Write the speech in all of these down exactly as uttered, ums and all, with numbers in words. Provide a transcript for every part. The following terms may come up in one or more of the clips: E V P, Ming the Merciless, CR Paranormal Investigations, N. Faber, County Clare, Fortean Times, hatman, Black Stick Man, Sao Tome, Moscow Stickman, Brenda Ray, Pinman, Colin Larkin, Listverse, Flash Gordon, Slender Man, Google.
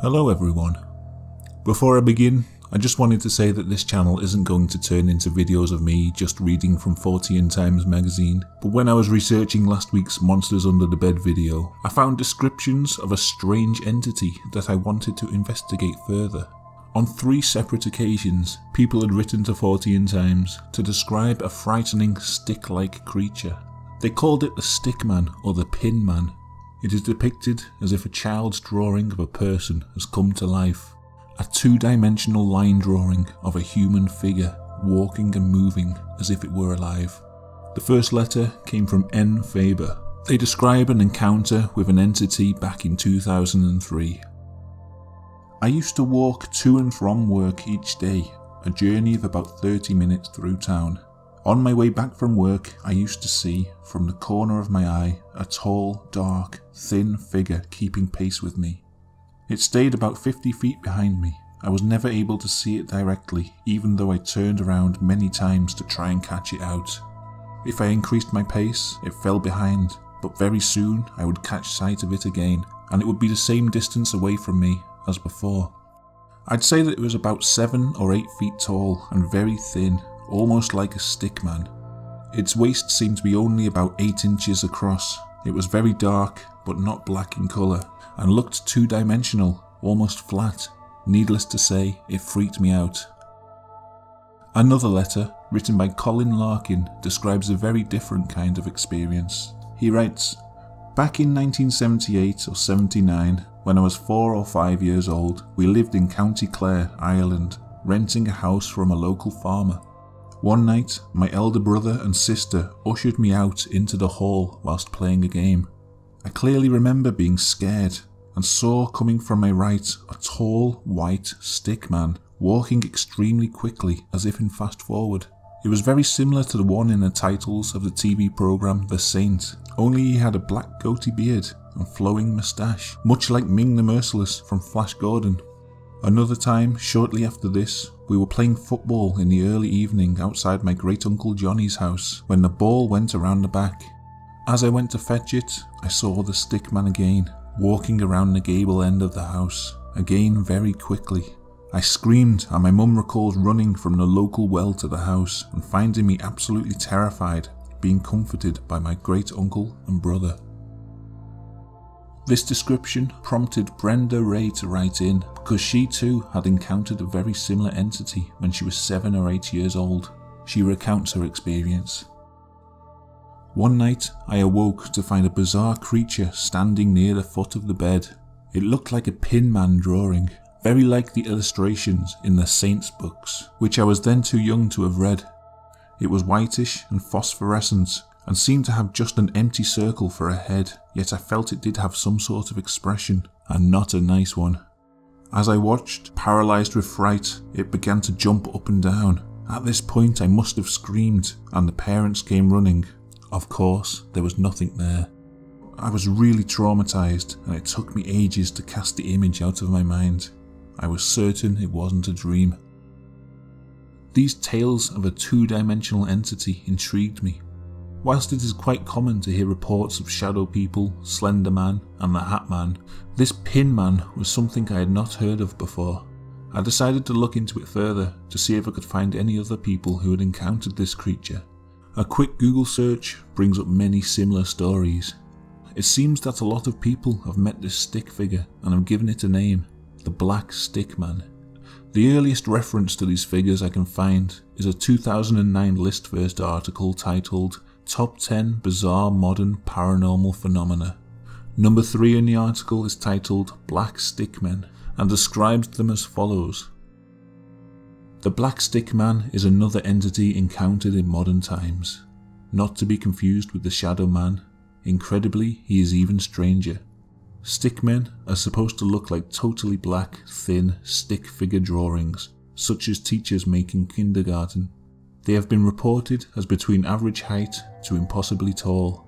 Hello everyone. Before I begin, I just wanted to say that this channel isn't going to turn into videos of me just reading from Fortean Times magazine, but when I was researching last week's Monsters Under the Bed video, I found descriptions of a strange entity that I wanted to investigate further. On three separate occasions, people had written to Fortean Times to describe a frightening stick-like creature. They called it the Stickman or the Pinman. It is depicted as if a child's drawing of a person has come to life. A two-dimensional line drawing of a human figure walking and moving as if it were alive. The first letter came from N. Faber. They describe an encounter with an entity back in two thousand three. I used to walk to and from work each day, a journey of about thirty minutes through town. On my way back from work, I used to see, from the corner of my eye, a tall, dark, thin figure keeping pace with me. It stayed about fifty feet behind me. I was never able to see it directly, even though I turned around many times to try and catch it out. If I increased my pace, it fell behind, but very soon I would catch sight of it again, and it would be the same distance away from me as before. I'd say that it was about seven or eight feet tall and very thin, almost like a stick man. Its waist seemed to be only about eight inches across. It was very dark, but not black in colour, and looked two-dimensional, almost flat. Needless to say, it freaked me out. Another letter, written by Colin Larkin, describes a very different kind of experience. He writes, "Back in nineteen seventy-eight or seventy-nine, when I was four or five years old, we lived in County Clare, Ireland, renting a house from a local farmer. One night, my elder brother and sister ushered me out into the hall whilst playing a game. I clearly remember being scared and saw coming from my right a tall, white stick man walking extremely quickly as if in fast forward. It was very similar to the one in the titles of the T V programme The Saint, only he had a black goatee beard and flowing moustache, much like Ming the Merciless from Flash Gordon. Another time, shortly after this, we were playing football in the early evening outside my great uncle Johnny's house when the ball went around the back. As I went to fetch it, I saw the stick man again, walking around the gable end of the house, again very quickly. I screamed and my mum recalls running from the local well to the house and finding me absolutely terrified, being comforted by my great uncle and brother." This description prompted Brenda Ray to write in because she too had encountered a very similar entity when she was seven or eight years old. She recounts her experience. "One night I awoke to find a bizarre creature standing near the foot of the bed. It looked like a pinman drawing, very like the illustrations in the Saints books, which I was then too young to have read. It was whitish and phosphorescent, and seemed to have just an empty circle for a head, yet I felt it did have some sort of expression, and not a nice one. As I watched, paralysed with fright, it began to jump up and down. At this point I must have screamed, and the parents came running. Of course, there was nothing there. I was really traumatised, and it took me ages to cast the image out of my mind. I was certain it wasn't a dream." These tales of a two-dimensional entity intrigued me. Whilst it is quite common to hear reports of shadow people, Slender Man and the Hat Man, this Pin Man was something I had not heard of before. I decided to look into it further to see if I could find any other people who had encountered this creature. A quick Google search brings up many similar stories. It seems that a lot of people have met this stick figure and have given it a name, the Black Stick Man. The earliest reference to these figures I can find is a two thousand nine Listverse article titled Top ten Bizarre Modern Paranormal Phenomena. Number three in the article is titled Black Stickmen and describes them as follows. "The Black Stickman is another entity encountered in modern times. Not to be confused with the Shadow Man. Incredibly, he is even stranger. Stickmen are supposed to look like totally black, thin, stick figure drawings, such as teachers make in kindergarten. They have been reported as between average height to impossibly tall.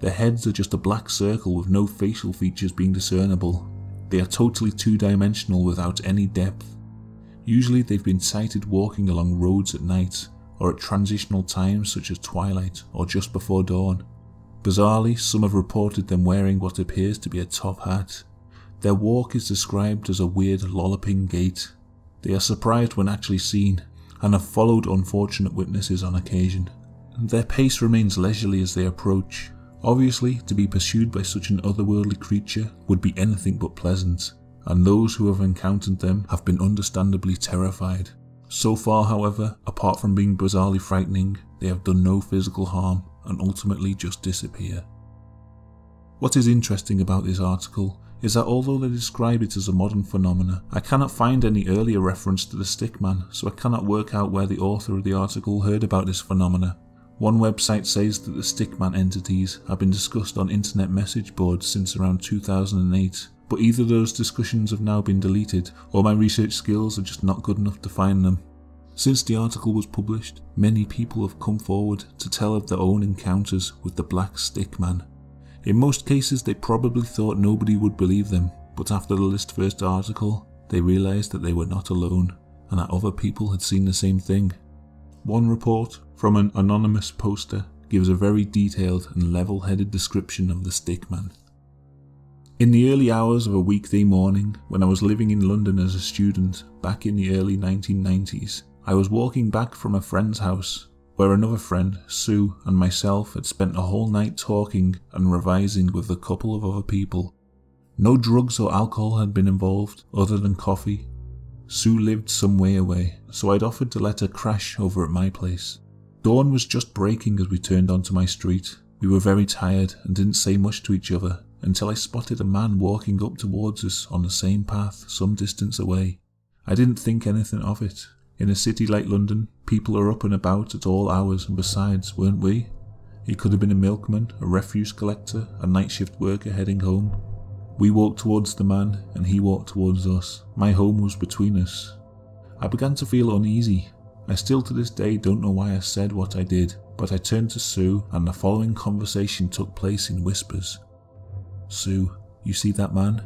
Their heads are just a black circle with no facial features being discernible. They are totally two-dimensional without any depth. Usually they've been sighted walking along roads at night, or at transitional times such as twilight or just before dawn. Bizarrely, some have reported them wearing what appears to be a top hat. Their walk is described as a weird lolloping gait. They are surprised when actually seen, and have followed unfortunate witnesses on occasion. Their pace remains leisurely as they approach. Obviously, to be pursued by such an otherworldly creature would be anything but pleasant, and those who have encountered them have been understandably terrified. So far, however, apart from being bizarrely frightening, they have done no physical harm and ultimately just disappear. What is interesting about this article is that although they describe it as a modern phenomenon, I cannot find any earlier reference to the stickman, so I cannot work out where the author of the article heard about this phenomena. One website says that the stickman entities have been discussed on internet message boards since around two thousand eight, but either those discussions have now been deleted, or my research skills are just not good enough to find them. Since the article was published, many people have come forward to tell of their own encounters with the Black Stickman. In most cases, they probably thought nobody would believe them, but after the Listverse article, they realised that they were not alone, and that other people had seen the same thing. One report, from an anonymous poster, gives a very detailed and level-headed description of the Stickman. In the early hours of a weekday morning, when I was living in London as a student back in the early nineteen nineties, I was walking back from a friend's house, where another friend, Sue, and myself had spent a whole night talking and revising with a couple of other people. No drugs or alcohol had been involved, other than coffee. Sue lived some way away, so I'd offered to let her crash over at my place. Dawn was just breaking as we turned onto my street. We were very tired and didn't say much to each other, until I spotted a man walking up towards us on the same path some distance away. I didn't think anything of it. In a city like London, people are up and about at all hours, and besides, weren't we? He could have been a milkman, a refuse collector, a night shift worker heading home. We walked towards the man, and he walked towards us. My home was between us. I began to feel uneasy. I still to this day don't know why I said what I did, but I turned to Sue, and the following conversation took place in whispers. "Sue, you see that man?"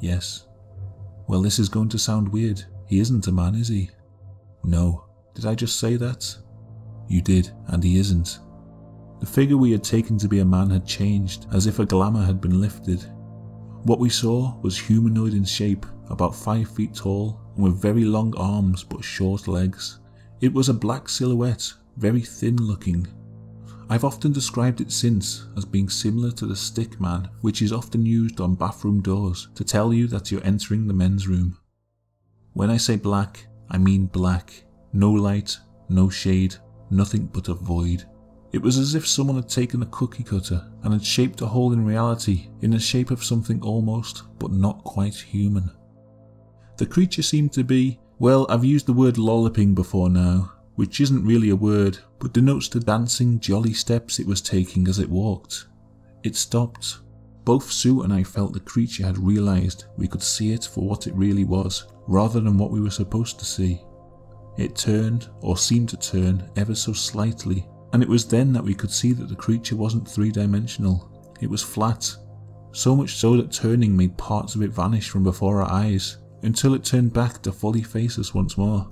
"Yes." "Well, this is going to sound weird. He isn't a man, is he?" "No." "Did I just say that?" "You did, and he isn't." The figure we had taken to be a man had changed, as if a glamour had been lifted. What we saw was humanoid in shape, about five feet tall, and with very long arms but short legs. It was a black silhouette, very thin looking. I've often described it since as being similar to the stick man, which is often used on bathroom doors to tell you that you're entering the men's room. When I say black, I mean black. No light, no shade, nothing but a void. It was as if someone had taken a cookie cutter and had shaped a hole in reality in the shape of something almost, but not quite human. The creature seemed to be, well, I've used the word lolloping before now, which isn't really a word, but denotes the dancing, jolly steps it was taking as it walked. It stopped. Both Sue and I felt the creature had realised we could see it for what it really was, rather than what we were supposed to see. It turned, or seemed to turn, ever so slightly, and it was then that we could see that the creature wasn't three-dimensional. It was flat, so much so that turning made parts of it vanish from before our eyes, until it turned back to fully face us once more.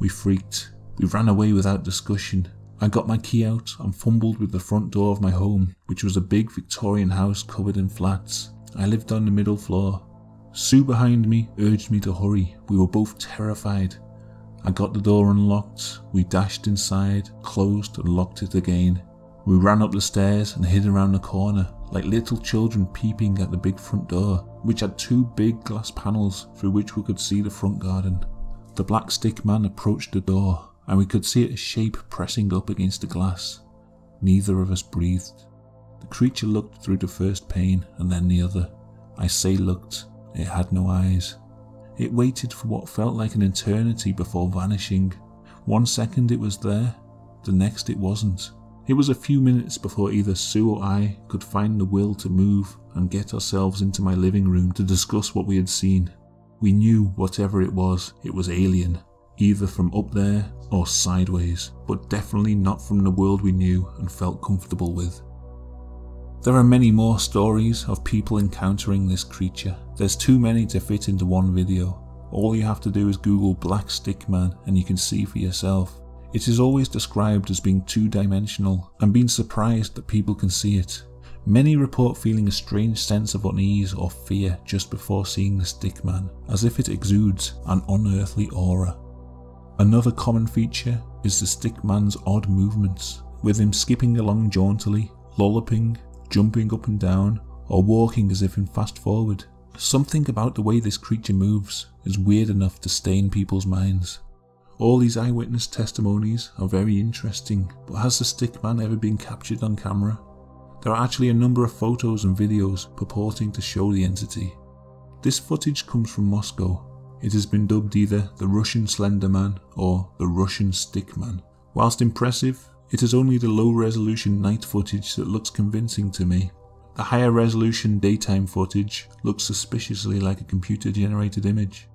We freaked. We ran away without discussion. I got my key out and fumbled with the front door of my home, which was a big Victorian house covered in flats. I lived on the middle floor. Sue behind me urged me to hurry. We were both terrified. I got the door unlocked. We dashed inside, closed and locked it again. We ran up the stairs and hid around the corner, like little children peeping at the big front door, which had two big glass panels through which we could see the front garden. The black stick man approached the door, and we could see a shape pressing up against the glass. Neither of us breathed. The creature looked through the first pane and then the other. I say looked, it had no eyes. It waited for what felt like an eternity before vanishing. One second it was there, the next it wasn't. It was a few minutes before either Sue or I could find the will to move and get ourselves into my living room to discuss what we had seen. We knew whatever it was, it was alien, either from up there or sideways, but definitely not from the world we knew and felt comfortable with. There are many more stories of people encountering this creature. There's too many to fit into one video. All you have to do is Google Black Stick Man and you can see for yourself. It is always described as being two-dimensional and being surprised that people can see it. Many report feeling a strange sense of unease or fear just before seeing the stick man, as if it exudes an unearthly aura. Another common feature is the stick man's odd movements, with him skipping along jauntily, lolloping, jumping up and down, or walking as if in fast forward. Something about the way this creature moves is weird enough to stay in people's minds. All these eyewitness testimonies are very interesting, but has the stick man ever been captured on camera? There are actually a number of photos and videos purporting to show the entity. This footage comes from Moscow. It has been dubbed either the Russian Slender Man or the Russian Stick Man. Whilst impressive, it is only the low resolution night footage that looks convincing to me. The higher resolution daytime footage looks suspiciously like a computer generated image.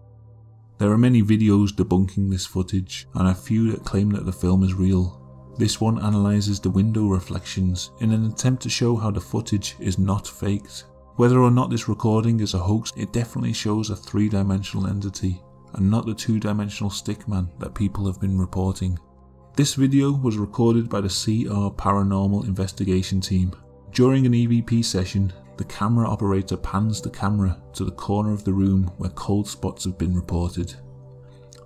There are many videos debunking this footage and a few that claim that the film is real. This one analyses the window reflections in an attempt to show how the footage is not faked. Whether or not this recording is a hoax, it definitely shows a three-dimensional entity and not the two-dimensional stick man that people have been reporting. This video was recorded by the C R Paranormal Investigation team. During an E V P session, the camera operator pans the camera to the corner of the room where cold spots have been reported.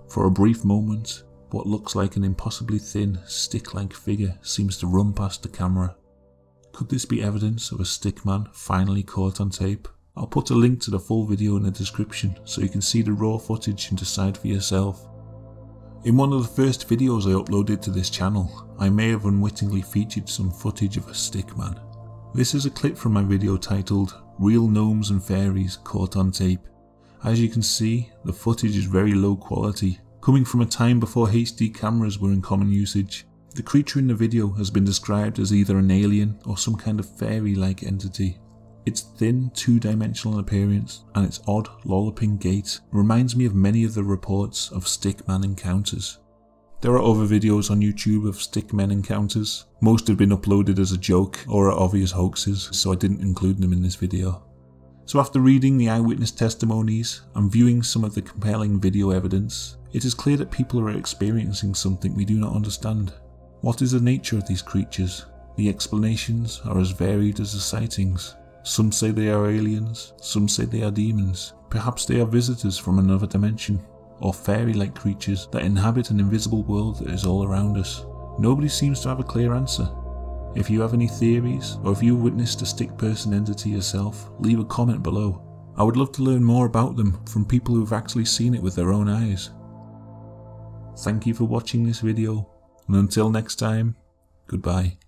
For a brief moment, what looks like an impossibly thin, stick-like figure seems to run past the camera. Could this be evidence of a stick man finally caught on tape? I'll put a link to the full video in the description so you can see the raw footage and decide for yourself. In one of the first videos I uploaded to this channel, I may have unwittingly featured some footage of a stick man. This is a clip from my video titled, Real Gnomes and Fairies Caught on Tape. As you can see, the footage is very low quality, coming from a time before H D cameras were in common usage. The creature in the video has been described as either an alien or some kind of fairy-like entity. Its thin, two-dimensional appearance and its odd, lolloping gait reminds me of many of the reports of stickman encounters. There are other videos on YouTube of stickmen encounters. Most have been uploaded as a joke or are obvious hoaxes, so I didn't include them in this video. So after reading the eyewitness testimonies and viewing some of the compelling video evidence, it is clear that people are experiencing something we do not understand. What is the nature of these creatures? The explanations are as varied as the sightings. Some say they are aliens, some say they are demons. Perhaps they are visitors from another dimension, or fairy-like creatures that inhabit an invisible world that is all around us. Nobody seems to have a clear answer. If you have any theories, or if you witnessed a stick person entity yourself, leave a comment below. I would love to learn more about them from people who have actually seen it with their own eyes. Thank you for watching this video, and until next time, goodbye.